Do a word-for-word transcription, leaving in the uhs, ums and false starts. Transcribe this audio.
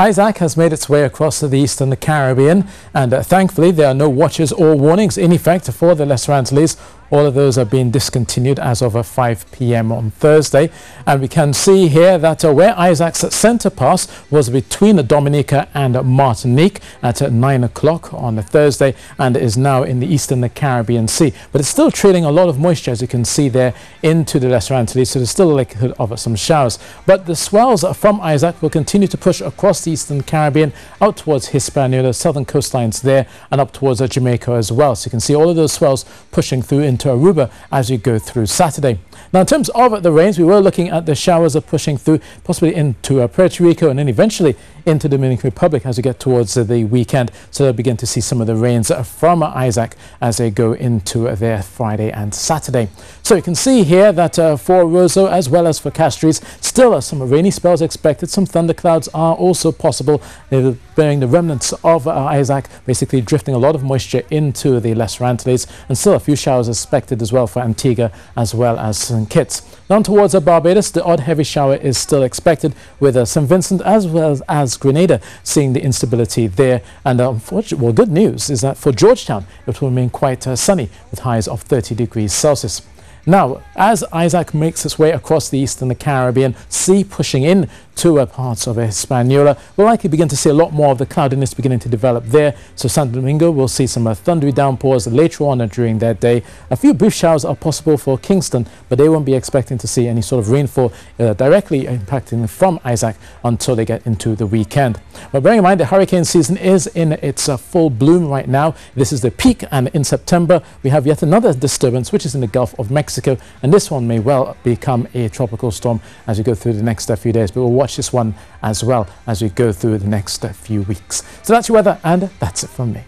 Isaac has made its way across the Eastern Caribbean, and uh, thankfully there are no watches or warnings in effect for the Lesser Antilles. All of those are being discontinued as of five p m on Thursday. And we can see here that uh, where Isaac's center pass was between Dominica and Martinique at uh, nine o'clock on a Thursday, and is now in the Eastern Caribbean Sea. But it's still trailing a lot of moisture, as you can see there, into the Lesser Antilles, so there's still a likelihood of uh, some showers. But the swells from Isaac will continue to push across the Eastern Caribbean, out towards Hispaniola, southern coastlines there, and up towards uh, Jamaica as well. So you can see all of those swells pushing through into Aruba as you go through Saturday. Now in terms of the rains, we were looking at the showers are pushing through, possibly into uh, Puerto Rico and then eventually into the Dominican Republic as we get towards uh, the weekend. So they'll begin to see some of the rains uh, from uh, Isaac as they go into uh, their Friday and Saturday. So you can see here that uh, for Roseau as well as for Castries, still uh, some rainy spells expected. Some thunderclouds are also possible. They're bearing the remnants of uh, Isaac, basically drifting a lot of moisture into the Lesser Antilles, and still a few showers expected as well for Antigua as well as Saint Kitts. Down towards uh, Barbados, the odd heavy shower is still expected, with uh, Saint Vincent as well as Grenada seeing the instability there. And uh, unfortunately, well, good news is that for Georgetown, it will remain quite uh, sunny with highs of thirty degrees Celsius. Now, as Isaac makes its way across the Eastern Caribbean Sea, pushing in to uh, parts of Hispaniola, we'll likely begin to see a lot more of the cloudiness beginning to develop there. So Santo Domingo will see some uh, thundery downpours later on during that day. A few brief showers are possible for Kingston, but they won't be expecting to see any sort of rainfall uh, directly impacting from Isaac until they get into the weekend. But bearing in mind, the hurricane season is in its uh, full bloom right now. This is the peak, and in September we have yet another disturbance, which is in the Gulf of Mexico. And this one may well become a tropical storm as we go through the next uh, few days. But we'll watch this one as well as we go through the next uh, few weeks. So that's your weather, and that's it from me.